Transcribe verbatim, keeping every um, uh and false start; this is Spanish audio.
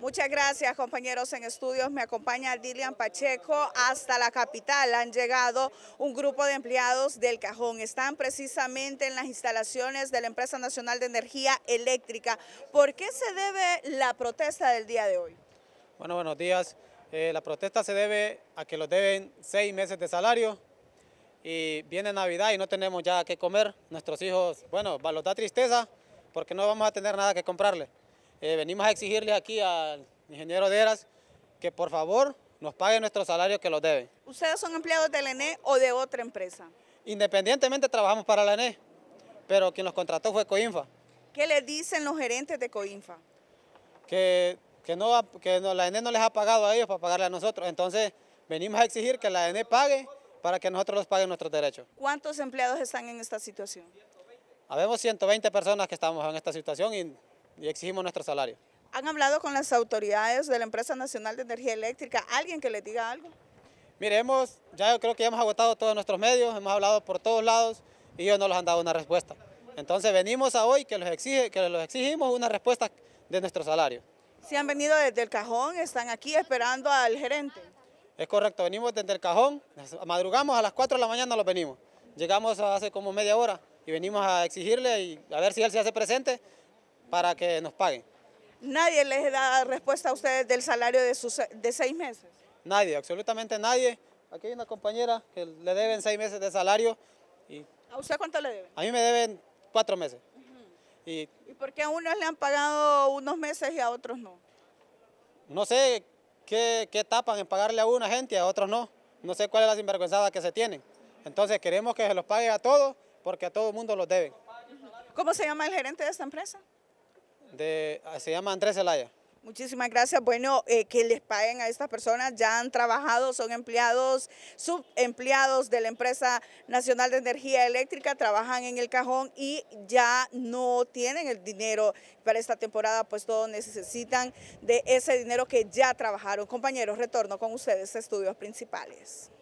Muchas gracias, compañeros en estudios. Me acompaña Dilian Pacheco. Hasta la capital han llegado un grupo de empleados del Cajón. Están precisamente en las instalaciones de la Empresa Nacional de Energía Eléctrica. ¿Por qué se debe la protesta del día de hoy? Bueno, buenos días. Eh, la protesta se debe a que los deben seis meses de salario y viene Navidad y no tenemos ya qué comer. Nuestros hijos, bueno, nos da tristeza porque no vamos a tener nada que comprarle. Eh, venimos a exigirle aquí al ingeniero Deras que por favor nos pague nuestros salarios que los deben. ¿Ustedes son empleados de la E N E o de otra empresa? Independientemente trabajamos para la E N E, pero quien los contrató fue Coinfa. ¿Qué le dicen los gerentes de Coinfa? Que, que, no, que no, la E N E no les ha pagado a ellos para pagarle a nosotros, entonces venimos a exigir que la E N E pague para que nosotros los paguen nuestros derechos. ¿Cuántos empleados están en esta situación? Habemos ciento veinte personas que estamos en esta situación y... y exigimos nuestro salario. ¿Han hablado con las autoridades de la Empresa Nacional de Energía Eléctrica? ¿Alguien que les diga algo? Mire, hemos, ya yo creo que ya hemos agotado todos nuestros medios, hemos hablado por todos lados y ellos no nos han dado una respuesta. Entonces venimos a hoy que los, exige, que los exigimos una respuesta de nuestro salario. Si han venido desde El Cajón, están aquí esperando al gerente. Es correcto, venimos desde El Cajón, madrugamos a las cuatro de la mañana, los venimos. Llegamos hace como media hora y venimos a exigirle y a ver si él se hace presente para que nos paguen. ¿Nadie les da respuesta a ustedes del salario de, sus, de seis meses? Nadie, absolutamente nadie. Aquí hay una compañera que le deben seis meses de salario. Y ¿a usted cuánto le deben? A mí me deben cuatro meses. Uh-huh. y, ¿Y por qué a unos le han pagado unos meses y a otros no? No sé qué, qué tapan en pagarle a una gente y a otros no. No sé cuál es la sinvergüenzada que se tienen. Entonces queremos que se los pague a todos porque a todo el mundo los deben. Uh-huh. ¿Cómo se llama el gerente de esta empresa? De, se llama Andrés Elaya. Muchísimas gracias. Bueno, eh, que les paguen a estas personas, ya han trabajado, son empleados, subempleados de la Empresa Nacional de Energía Eléctrica, trabajan en El Cajón y ya no tienen el dinero para esta temporada, pues todos necesitan de ese dinero que ya trabajaron. Compañeros, retorno con ustedes a estudios principales.